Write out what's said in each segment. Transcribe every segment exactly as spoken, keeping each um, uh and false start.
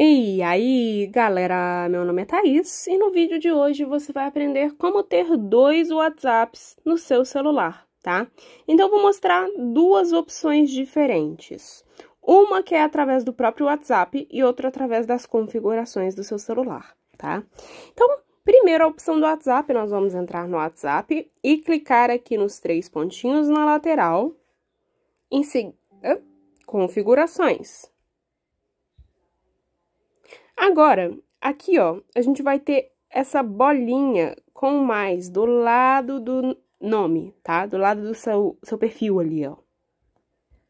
E aí, galera, meu nome é Thaís e no vídeo de hoje você vai aprender como ter dois WhatsApps no seu celular, tá? Então, eu vou mostrar duas opções diferentes. Uma que é através do próprio WhatsApp e outra através das configurações do seu celular, tá? Então, primeiro a opção do WhatsApp, nós vamos entrar no WhatsApp e clicar aqui nos três pontinhos na lateral. Em seguida, configurações. Agora, aqui, ó, a gente vai ter essa bolinha com mais do lado do nome, tá? Do lado do seu, seu perfil ali, ó.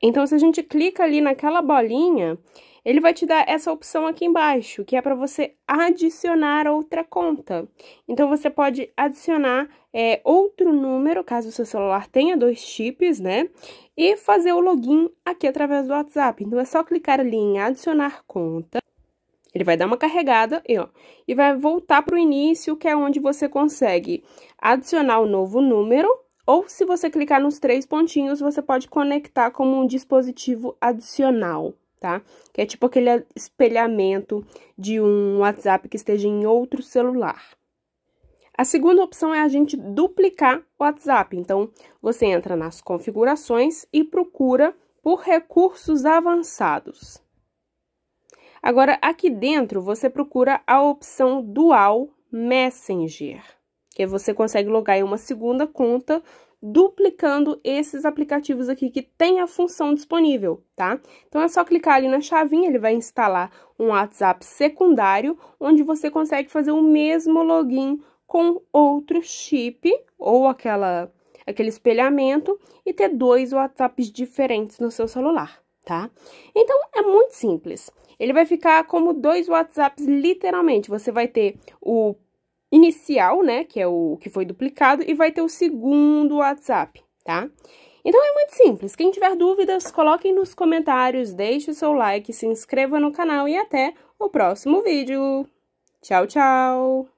Então, se a gente clica ali naquela bolinha, ele vai te dar essa opção aqui embaixo, que é para você adicionar outra conta. Então, você pode adicionar é, outro número, caso o seu celular tenha dois chips, né? E fazer o login aqui através do WhatsApp. Então, é só clicar ali em adicionar conta. Ele vai dar uma carregada e, ó, e vai voltar para o início, que é onde você consegue adicionar o novo número, ou se você clicar nos três pontinhos, você pode conectar como um dispositivo adicional, tá? Que é tipo aquele espelhamento de um WhatsApp que esteja em outro celular. A segunda opção é a gente duplicar o WhatsApp. Então, você entra nas configurações e procura por recursos avançados. Agora, aqui dentro, você procura a opção Dual Messenger, que você consegue logar em uma segunda conta, duplicando esses aplicativos aqui que tem a função disponível, tá? Então, é só clicar ali na chavinha, ele vai instalar um WhatsApp secundário, onde você consegue fazer o mesmo login com outro chip, ou aquela, aquele espelhamento, e ter dois WhatsApps diferentes no seu celular, tá? Então, é muito simples. Ele vai ficar como dois WhatsApps, literalmente. Você vai ter o inicial, né, que é o que foi duplicado, e vai ter o segundo WhatsApp, tá? Então, é muito simples. Quem tiver dúvidas, coloquem nos comentários, deixe o seu like, se inscreva no canal e até o próximo vídeo. Tchau, tchau!